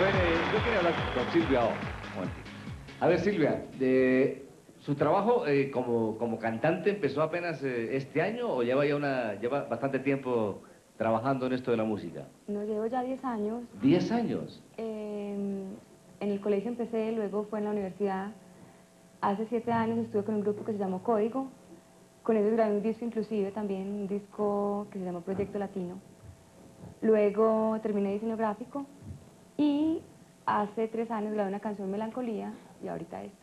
ver, yo quería hablar con Silvia Ochoa. A ver, Silvia, ¿su trabajo como cantante empezó apenas este año o lleva bastante tiempo trabajando en esto de la música? No, llevo ya 10 años. ¿10 años? En el colegio empecé, luego fue en la universidad. Hace 7 años estuve con un grupo que se llamó Código. Con ellos grabé un disco inclusive también, un disco que se llamó Proyecto Latino. Luego terminé diseño gráfico y hace 3 años grabé una canción, Melancolía, y ahorita esto.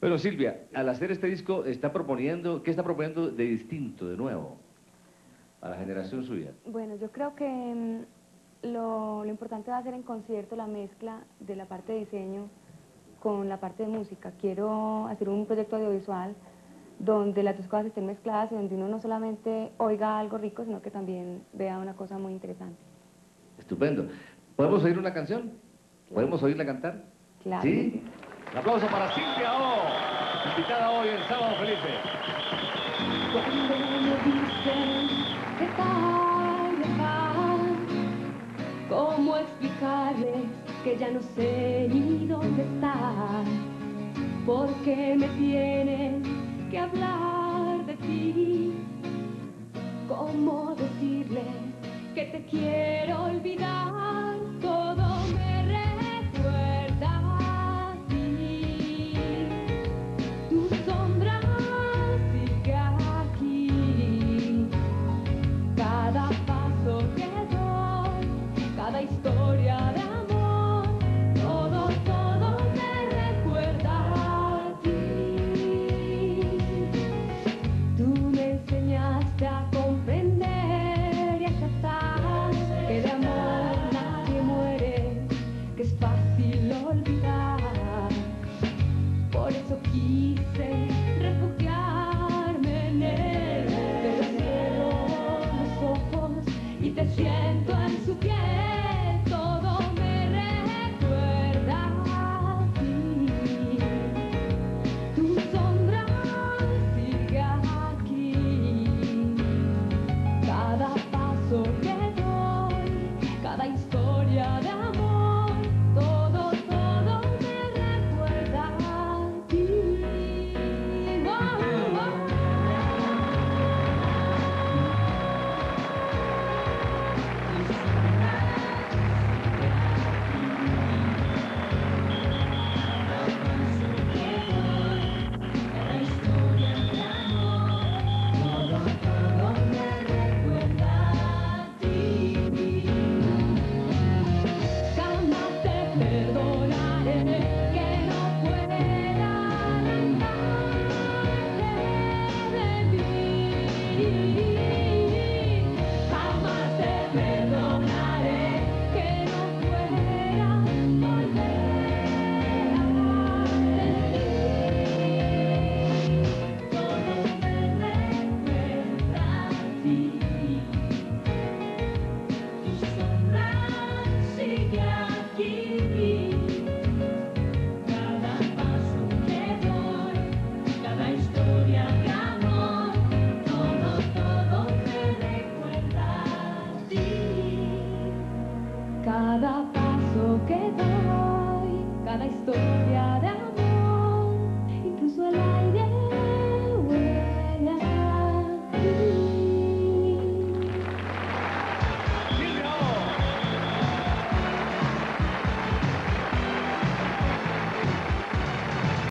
Bueno, Silvia, al hacer este disco, ¿qué está proponiendo de distinto, de nuevo, a la generación suya? Bueno, yo creo que lo importante va a ser en concierto la mezcla de la parte de diseño con la parte de música. Quiero hacer un proyecto audiovisual donde las dos cosas estén mezcladas y donde uno no solamente oiga algo rico, sino que también vea una cosa muy interesante. Estupendo. ¿Podemos oír una canción? Claro. ¿Podemos oírla cantar? Claro. ¿Sí? Un aplauso para Silvia Ochoa, invitada hoy en Sábados Felices. Cuando me dicen que tal, ¿cómo explicarles que ya no sé ni dónde estar? Porque me tienen que hablar de ti, cómo decirle que te quiero olvidar, todo me recuerda a ti, tu sombra sigue aquí, cada paso que doy, cada historia de amor, todo me recuerda.